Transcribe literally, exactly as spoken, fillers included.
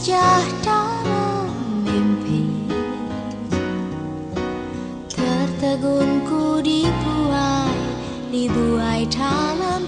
Jelajah dalam mimpi, tertegun ku dibuai, dibuai dalam